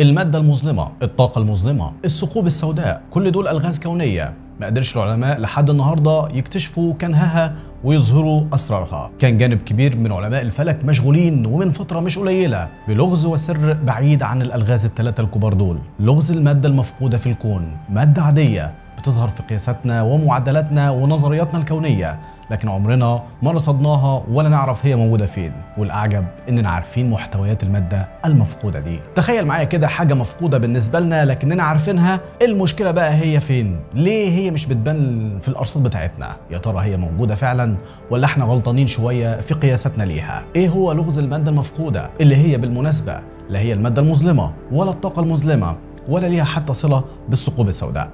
المادة المظلمة، الطاقة المظلمة، الثقوب السوداء، كل دول ألغاز كونية ما قدرش العلماء لحد النهاردة يكتشفوا كنهها ويظهروا أسرارها. كان جانب كبير من علماء الفلك مشغولين ومن فترة مش قليلة بلغز وسر بعيد عن الألغاز الثلاثة الكبار دول. لغز المادة المفقودة في الكون، مادة عادية بتظهر في قياساتنا ومعادلاتنا ونظرياتنا الكونية، لكن عمرنا ما رصدناها ولا نعرف هي موجودة فين. والأعجب إننا عارفين محتويات المادة المفقودة دي. تخيل معايا كده حاجة مفقودة بالنسبة لنا لكننا عارفينها، المشكلة بقى هي فين؟ ليه هي مش بتبان في الأرصاد بتاعتنا؟ يا ترى هي موجودة فعلا ولا احنا غلطانين شوية في قياساتنا ليها؟ ايه هو لغز المادة المفقودة اللي هي بالمناسبة لا هي المادة المظلمة ولا الطاقة المظلمة ولا ليها حتى صلة بالثقوب السوداء؟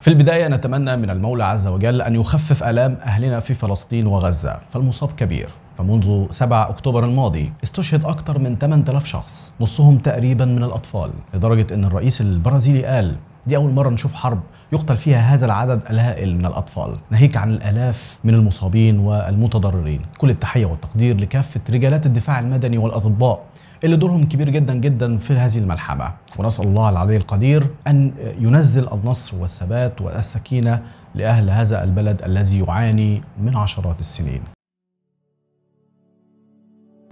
في البداية نتمنى من المولى عز وجل أن يخفف آلام أهلنا في فلسطين وغزة، فالمصاب كبير. فمنذ 7 أكتوبر الماضي استشهد أكثر من 8000 شخص، نصهم تقريبا من الأطفال، لدرجة أن الرئيس البرازيلي قال دي أول مرة نشوف حرب يقتل فيها هذا العدد الهائل من الأطفال، ناهيك عن الآلاف من المصابين والمتضررين. كل التحية والتقدير لكافة رجالات الدفاع المدني والأطباء اللي دورهم كبير جدا جدا في هذه الملحمة، ونسأل الله العلي القدير أن ينزل النصر والثبات والسكينة لأهل هذا البلد الذي يعاني من عشرات السنين.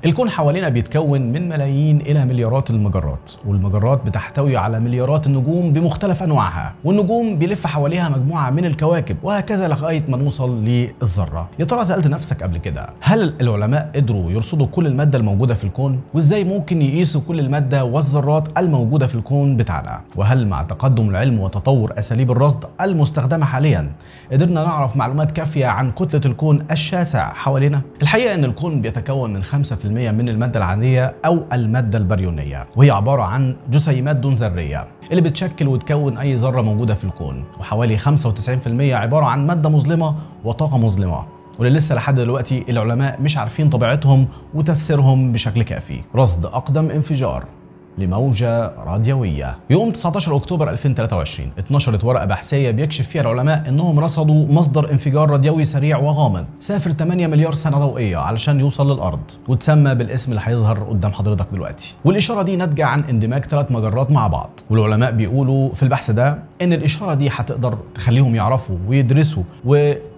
الكون حوالينا بيتكون من ملايين إلى مليارات المجرات، والمجرات بتحتوي على مليارات النجوم بمختلف أنواعها، والنجوم بيلف حواليها مجموعة من الكواكب، وهكذا لغاية ما نوصل للذرة. يا ترى سألت نفسك قبل كده هل العلماء قدروا يرصدوا كل المادة الموجودة في الكون؟ وإزاي ممكن يقيسوا كل المادة والذرات الموجودة في الكون بتاعنا؟ وهل مع تقدم العلم وتطور أساليب الرصد المستخدمة حاليا قدرنا نعرف معلومات كافية عن كتلة الكون الشاسع حوالينا؟ الحقيقة إن الكون بيتكون من 5% من المادة العادية أو المادة البريونية، وهي عبارة عن جسيمات دون ذرية اللي بتشكل وتكون أي ذرة موجودة في الكون، وحوالي 95% عبارة عن مادة مظلمة وطاقة مظلمة، واللي لسه لحد دلوقتي العلماء مش عارفين طبيعتهم وتفسيرهم بشكل كافي. رصد أقدم انفجار لموجة راديوية. يوم 19 أكتوبر 2023 اتنشرت ورقة بحثية بيكشف فيها العلماء إنهم رصدوا مصدر انفجار راديوي سريع وغامض سافر 8 مليار سنة ضوئية علشان يوصل للأرض، وتسمى بالاسم اللي هيظهر قدام حضرتك دلوقتي. والإشارة دي ناتجة عن اندماج 3 مجرات مع بعض، والعلماء بيقولوا في البحث ده إن الإشارة دي هتقدر تخليهم يعرفوا ويدرسوا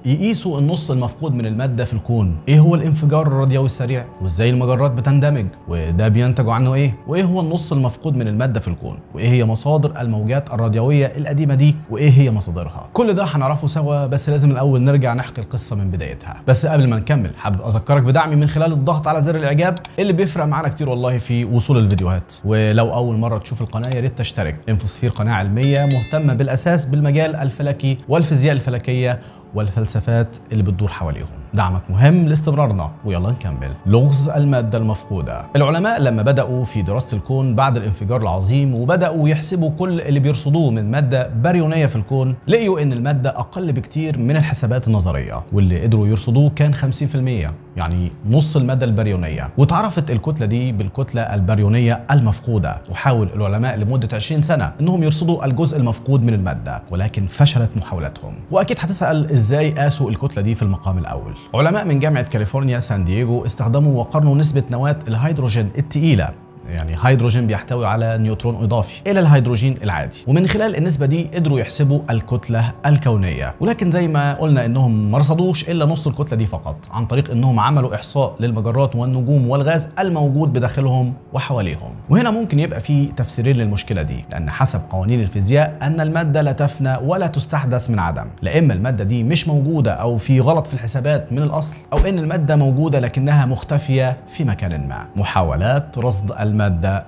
يقيسوا النص المفقود من المادة في الكون. ايه هو الانفجار الراديوي السريع؟ وازاي المجرات بتندمج؟ وده بينتج عنه ايه؟ وايه هو النص المفقود من المادة في الكون؟ وايه هي مصادر الموجات الراديوية القديمة دي؟ وايه هي مصادرها؟ كل ده هنعرفه سوا، بس لازم الاول نرجع نحكي القصة من بدايتها. بس قبل ما نكمل حابب اذكرك بدعمي من خلال الضغط على زر الاعجاب اللي بيفرق معانا كتير والله في وصول الفيديوهات. ولو اول مرة تشوف القناة يا ريت تشترك. انفوسفير قناة علمية مهتمة بالاساس بالمجال الفلكي والفيزياء الفلكية والفلسفات اللي بتدور حواليهم. دعمك مهم لاستمرارنا، ويلا نكمل. لغز المادة المفقودة. العلماء لما بدأوا في دراسة الكون بعد الانفجار العظيم وبدأوا يحسبوا كل اللي بيرصدوه من مادة بريونية في الكون، لقيوا إن المادة أقل بكتير من الحسابات النظرية، واللي قدروا يرصدوه كان 50%، يعني نص المادة البريونية. واتعرفت الكتلة دي بالكتلة البريونية المفقودة، وحاول العلماء لمدة 20 سنة إنهم يرصدوا الجزء المفقود من المادة، ولكن فشلت محاولاتهم. وأكيد هتسأل ازاي قاسوا الكتلة دي في المقام الأول؟ علماء من جامعة كاليفورنيا سان دييغو استخدموا وقارنوا نسبة نواة الهيدروجين الثقيلة، يعني هيدروجين بيحتوي على نيوترون إضافي، إلى الهيدروجين العادي، ومن خلال النسبة دي قدروا يحسبوا الكتلة الكونية. ولكن زي ما قلنا إنهم ما رصدوش إلا نص الكتلة دي فقط، عن طريق إنهم عملوا إحصاء للمجرات والنجوم والغاز الموجود بداخلهم وحواليهم. وهنا ممكن يبقى في تفسيرين للمشكلة دي، لأن حسب قوانين الفيزياء أن المادة لا تفنى ولا تستحدث من عدم، لا إما المادة دي مش موجودة أو في غلط في الحسابات من الأصل، أو إن المادة موجودة لكنها مختفية في مكان ما. محاولات رصد المادة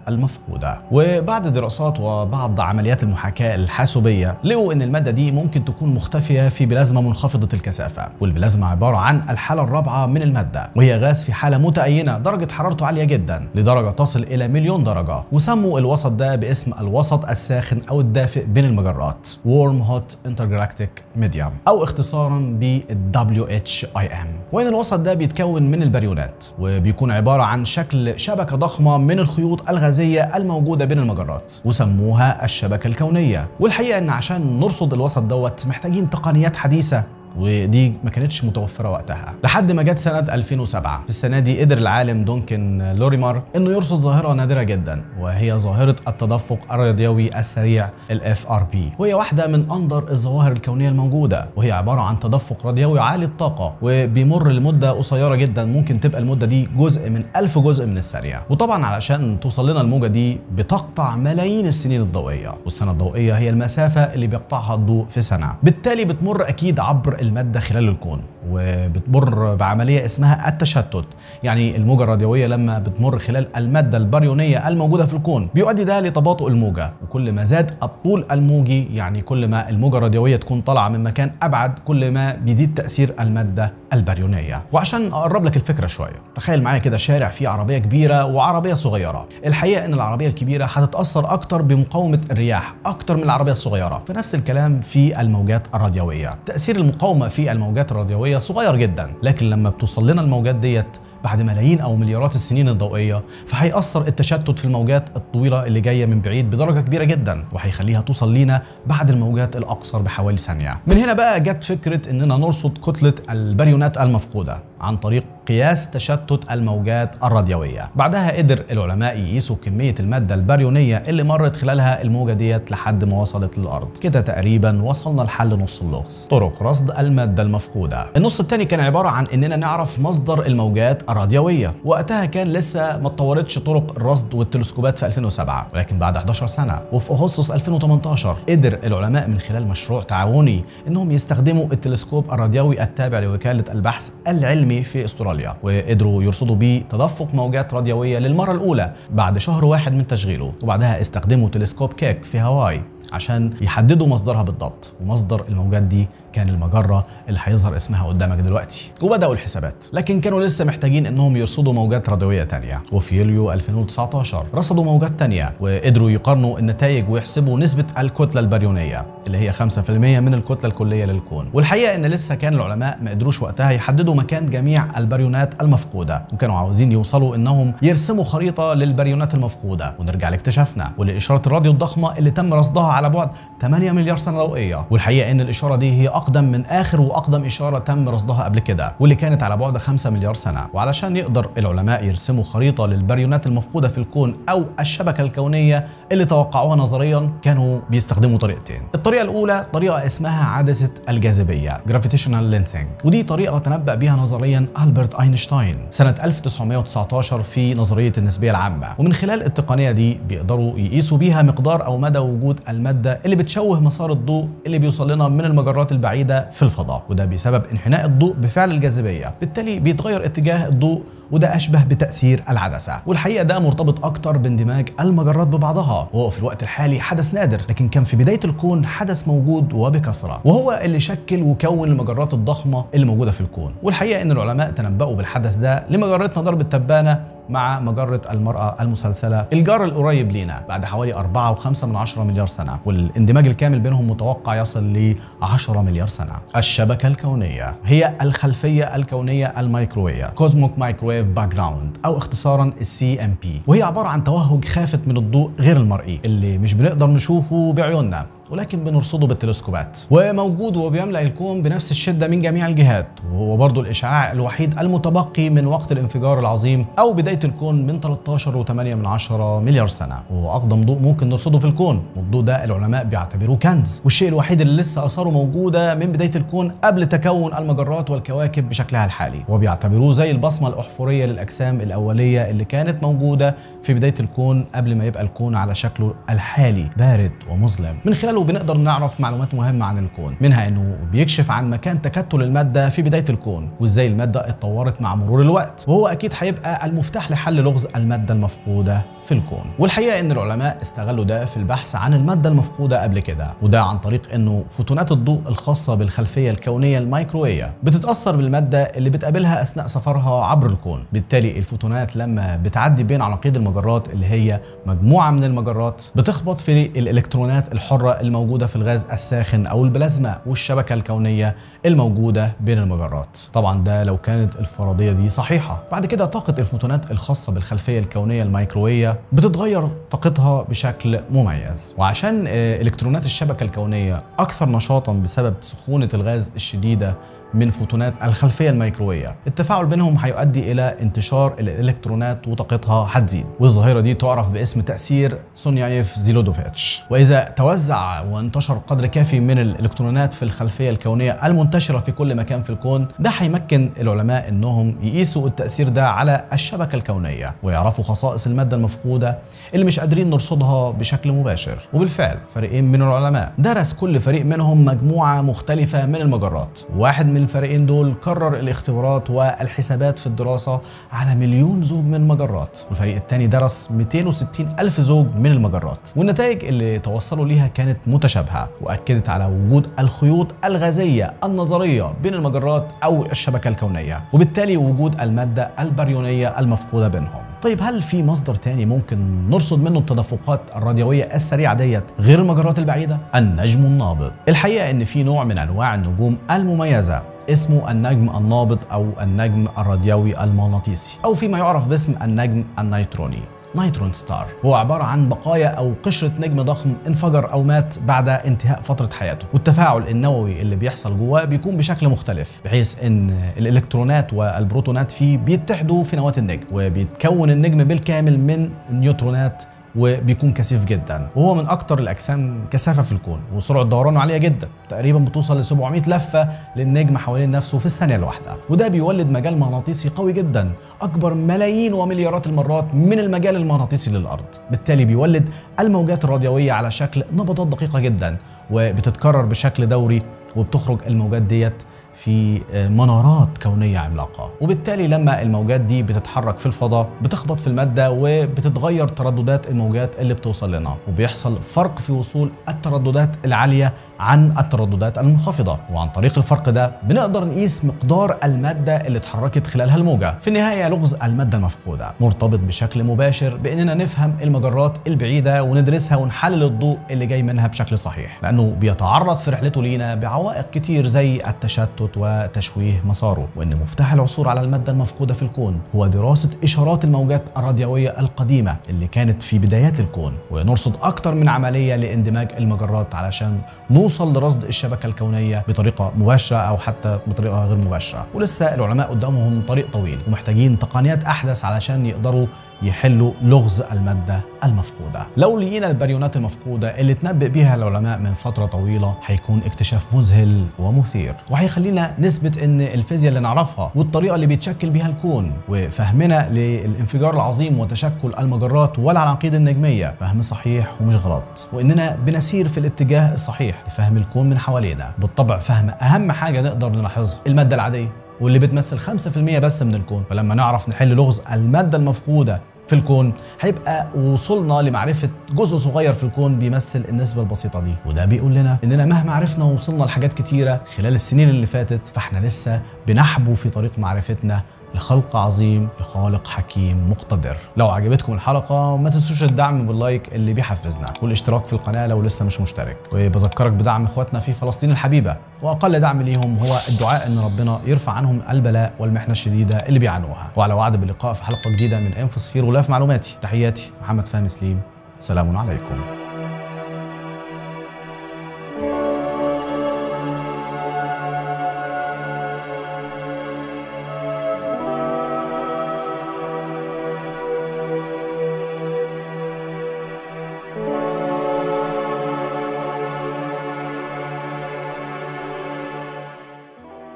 المفقودة. وبعد دراسات وبعض عمليات المحاكاة الحاسوبية لقوا ان المادة دي ممكن تكون مختفية في بلازما منخفضة الكثافة، والبلازما عبارة عن الحالة الرابعة من المادة، وهي غاز في حالة متأينة درجة حرارته عالية جدا لدرجة تصل الى مليون درجة، وسموا الوسط ده باسم الوسط الساخن او الدافئ بين المجرات، Warm Hot Intergalactic Medium او اختصارا بالWHIM. وان الوسط ده بيتكون من البريونات، وبيكون عبارة عن شكل شبكة ضخمة من الخيوط الغازية الموجودة بين المجرات، وسموها الشبكة الكونية. والحقيقة إن عشان نرصد الوسط دوت محتاجين تقنيات حديثة ودي ما كانتش متوفره وقتها لحد ما جت سنه 2007. في السنه دي قدر العالم دونكن لوريمار انه يرصد ظاهره نادره جدا وهي ظاهره التدفق الراديوي السريع FRP، وهي واحده من اندر الظواهر الكونيه الموجوده، وهي عباره عن تدفق راديوي عالي الطاقه وبيمر لمده قصيره جدا، ممكن تبقى المده دي جزء من 1000 جزء من الثانيه. وطبعا علشان توصل لنا الموجه دي بتقطع ملايين السنين الضوئيه، والسنه الضوئيه هي المسافه اللي بيقطعها الضوء في سنه، بالتالي بتمر اكيد عبر المادة خلال الكون، وبتمر بعملية اسمها التشتت. يعني الموجة الراديوية لما بتمر خلال المادة الباريونية الموجودة في الكون بيؤدي ده لتباطؤ الموجة، وكل ما زاد الطول الموجي يعني كل ما الموجة الراديوية تكون طالعة من مكان أبعد كل ما بيزيد تأثير المادة الباريونية. وعشان أقرب لك الفكرة شوية، تخيل معايا كده شارع فيه عربية كبيرة وعربية صغيرة. الحقيقة إن العربية الكبيرة هتتأثر أكتر بمقاومة الرياح أكتر من العربية الصغيرة، فنفس الكلام في الموجات الراديوية. تأثير المقاومة في الموجات الراديوية صغير جدا، لكن لما بتوصل لنا الموجات ديت بعد ملايين او مليارات السنين الضوئيه فهيأثر التشتت في الموجات الطويله اللي جايه من بعيد بدرجه كبيره جدا، وهيخليها توصل لينا بعد الموجات الاقصر بحوالي ثانيه. من هنا بقى جت فكره اننا نرصد كتله الباريونات المفقوده عن طريق قياس تشتت الموجات الراديويه. بعدها قدر العلماء يقيسوا كميه الماده الباريونيه اللي مرت خلالها الموجه ديت لحد ما وصلت للارض. كده تقريبا وصلنا لحل نص اللغز، طرق رصد الماده المفقوده. النص الثاني كان عباره عن اننا نعرف مصدر الموجات الراديويه. وقتها كان لسه ما اتطورتش طرق الرصد والتلسكوبات في 2007، ولكن بعد 11 سنه وفي اغسطس 2018 قدر العلماء من خلال مشروع تعاوني انهم يستخدموا التلسكوب الراديوي التابع لوكاله البحث العلمي في استراليا، وقدروا يرصدوا بيه تدفق موجات راديويه للمره الاولى بعد شهر واحد من تشغيله. وبعدها استخدموا تلسكوب كيك في هاواي عشان يحددوا مصدرها بالضبط، ومصدر الموجات دي كان المجرة اللي هيظهر اسمها قدامك دلوقتي. وبدأوا الحسابات، لكن كانوا لسه محتاجين انهم يرصدوا موجات راديوية تانية. وفي يوليو 2019 رصدوا موجات تانية، وقدروا يقارنوا النتائج ويحسبوا نسبة الكتلة الباريونية اللي هي 5% من الكتلة الكلية للكون. والحقيقة ان لسه كان العلماء ما قدروش وقتها يحددوا مكان جميع الباريونات المفقودة، وكانوا عاوزين يوصلوا انهم يرسموا خريطة للباريونات المفقودة. ونرجع لاكتشافنا ولإشارة الراديو الضخمة اللي تم رصدها على بعد 8 مليار سنة ضوئية. والحقيقة ان الإشارة دي هي أقدم من آخر وأقدم إشارة تم رصدها قبل كده، واللي كانت على بعد 5 مليار سنة. وعلشان يقدر العلماء يرسموا خريطة للباريونات المفقودة في الكون أو الشبكة الكونية اللي توقعوها نظريا، كانوا بيستخدموا طريقتين. الطريقة الأولى طريقة اسمها عدسة الجاذبية Gravitational Lensing، ودي طريقة تنبأ بها نظريا ألبرت أينشتاين سنة 1919 في نظرية النسبية العامة. ومن خلال التقنية دي بيقدروا يقيسوا بيها مقدار أو مدى وجود المادة اللي بتشوه مسار الضوء اللي بيوصل لنا من المجرات البعيدة في الفضاء، وده بسبب انحناء الضوء بفعل الجاذبية، بالتالي بيتغير اتجاه الضوء وده أشبه بتأثير العدسة. والحقيقة ده مرتبط أكتر باندماج المجرات ببعضها، وهو في الوقت الحالي حدث نادر، لكن كان في بداية الكون حدث موجود وبكثرة، وهو اللي شكل وكون المجرات الضخمة اللي موجودة في الكون. والحقيقة إن العلماء تنبأوا بالحدث ده لمجرتنا درب التبانة مع مجرة المرأة المسلسلة الجار القريب لينا بعد حوالي 4.5 مليار سنة، والاندماج الكامل بينهم متوقع يصل ل 10 مليار سنة. الشبكة الكونية هي الخلفية الكونية الميكروية Cosmic Microwave Background أو اختصارا CMP، وهي عبارة عن توهج خافت من الضوء غير المرئي اللي مش بنقدر نشوفه بعيوننا ولكن بنرصده بالتلسكوبات، وموجود وبيملأ الكون بنفس الشدة من جميع الجهات، وهو برضه الإشعاع الوحيد المتبقي من وقت الانفجار العظيم أو بداية الكون من 13.8 مليار سنة، وهو أقدم ضوء ممكن نرصده في الكون، والضوء ده العلماء بيعتبروه كنز، والشيء الوحيد اللي لسه آثاره موجودة من بداية الكون قبل تكون المجرات والكواكب بشكلها الحالي، وبيعتبروه زي البصمة الأحفورية للأجسام الأولية اللي كانت موجودة في بداية الكون قبل ما يبقى الكون على شكله الحالي بارد ومظلم. من خلال وبنقدر نعرف معلومات مهمة عن الكون، منها انه بيكشف عن مكان تكتل المادة في بداية الكون وازاي المادة اتطورت مع مرور الوقت، وهو اكيد هيبقى المفتاح لحل لغز المادة المفقودة في الكون. والحقيقة ان العلماء استغلوا ده في البحث عن المادة المفقودة قبل كده، وده عن طريق انه فوتونات الضوء الخاصة بالخلفية الكونية الميكروية بتتأثر بالمادة اللي بتقابلها اثناء سفرها عبر الكون، بالتالي الفوتونات لما بتعدي بين عناقيد المجرات اللي هي مجموعة من المجرات بتخبط في الالكترونات الحرة الموجودة في الغاز الساخن أو البلازما والشبكة الكونية الموجودة بين المجرات. طبعا ده لو كانت الفرضية دي صحيحة. بعد كده طاقة الفوتونات الخاصة بالخلفية الكونية الميكروية الكونية بتتغير طاقتها بشكل مميز، وعشان الكترونات الشبكة الكونية أكثر نشاطا بسبب سخونة الغاز الشديدة من فوتونات الخلفية الميكروية، التفاعل بينهم هيؤدي إلى انتشار الإلكترونات وطاقتها هتزيد، والظاهرة دي تعرف باسم تأثير سونيايف زيلودوفيتش. وإذا توزع وانتشر قدر كافي من الإلكترونات في الخلفية الكونية المنتشرة في كل مكان في الكون، ده هيمكن العلماء إنهم يقيسوا التأثير ده على الشبكة الكونية ويعرفوا خصائص المادة المفقودة اللي مش قادرين نرصدها بشكل مباشر. وبالفعل فريقين من العلماء درس كل فريق منهم مجموعة مختلفة من المجرات، واحد من الفريقين دول كرر الاختبارات والحسابات في الدراسة على مليون زوج من المجرات، والفريق الثاني درس 260 ألف زوج من المجرات، والنتائج اللي توصلوا ليها كانت متشابهة وأكدت على وجود الخيوط الغازية النظرية بين المجرات أو الشبكة الكونية، وبالتالي وجود المادة البريونية المفقودة بينهم. طيب هل في مصدر تاني ممكن نرصد منه التدفقات الراديوية السريعة ديت غير المجرات البعيدة؟ النجم النابض. الحقيقة إن في نوع من أنواع النجوم المميزة اسمه النجم النابض أو النجم الراديوي المغناطيسي، أو فيما يعرف باسم النجم النيتروني، نيترون ستار. هو عبارة عن بقايا أو قشرة نجم ضخم انفجر أو مات بعد انتهاء فترة حياته، والتفاعل النووي اللي بيحصل جواه بيكون بشكل مختلف، بحيث إن الإلكترونات والبروتونات فيه بيتحدوا في نواة النجم، وبيتكون النجم بالكامل من نيوترونات، وبيكون كثيف جدا، وهو من اكتر الاجسام كثافه في الكون، وسرعه دورانه عاليه جدا، تقريبا بتوصل ل 700 لفه للنجم حوالين نفسه في الثانيه الواحده، وده بيولد مجال مغناطيسي قوي جدا اكبر ملايين ومليارات المرات من المجال المغناطيسي للارض، بالتالي بيولد الموجات الراديويه على شكل نبضات دقيقه جدا، وبتتكرر بشكل دوري، وبتخرج الموجات ديت في منارات كونية عملاقة، وبالتالي لما الموجات دي بتتحرك في الفضاء بتخبط في المادة وبتتغير ترددات الموجات اللي بتوصل لنا، وبيحصل فرق في وصول الترددات العالية عن الترددات المنخفضة، وعن طريق الفرق ده بنقدر نقيس مقدار المادة اللي اتحركت خلالها الموجة. في النهاية لغز المادة المفقودة مرتبط بشكل مباشر بأننا نفهم المجرات البعيدة وندرسها ونحلل الضوء اللي جاي منها بشكل صحيح، لأنه بيتعرض في رحلته لينا بعوائق كتير زي التشتت وتشويه مساره، وإن مفتاح العثور على المادة المفقودة في الكون هو دراسة إشارات الموجات الراديوية القديمة اللي كانت في بدايات الكون، ونرصد أكتر من عملية لاندماج المجرات علشان نوصل لرصد الشبكة الكونية بطريقة مباشرة أو حتى بطريقة غير مباشرة. ولسه العلماء قدامهم طريق طويل، ومحتاجين تقنيات أحدث علشان يقدروا يحلوا لغز المادة المفقودة. لو لقينا البريونات المفقودة اللي تنبأ بيها العلماء من فترة طويلة، هيكون اكتشاف مذهل ومثير، وهيخلينا نثبت إن الفيزياء اللي نعرفها والطريقة اللي بيتشكل بيها الكون وفهمنا للانفجار العظيم وتشكل المجرات والعناقيد النجمية فهم صحيح ومش غلط، وإننا بنسير في الاتجاه الصحيح لفهم الكون من حوالينا. بالطبع فهم أهم حاجة نقدر نلاحظها المادة العادية، واللي بتمثل 5% بس من الكون، فلما نعرف نحل لغز المادة المفقودة في الكون هيبقى وصلنا لمعرفة جزء صغير في الكون بيمثل النسبة البسيطة دي، وده بيقول لنا إننا مهما عرفنا ووصلنا لحاجات كتيرة خلال السنين اللي فاتت، فإحنا لسه بنحبو في طريق معرفتنا لخلق عظيم، لخالق حكيم مقتدر. لو عجبتكم الحلقة ما تنسوش الدعم باللايك اللي بيحفزنا، والاشتراك في القناة لو لسه مش مشترك، وبذكرك بدعم اخواتنا في فلسطين الحبيبة، واقل دعم ليهم هو الدعاء ان ربنا يرفع عنهم البلاء والمحنة الشديدة اللي بيعانوها. وعلى وعد باللقاء في حلقة جديدة من انفوسفير، ولا في معلوماتي. تحياتي محمد فهمي سليم، سلام عليكم.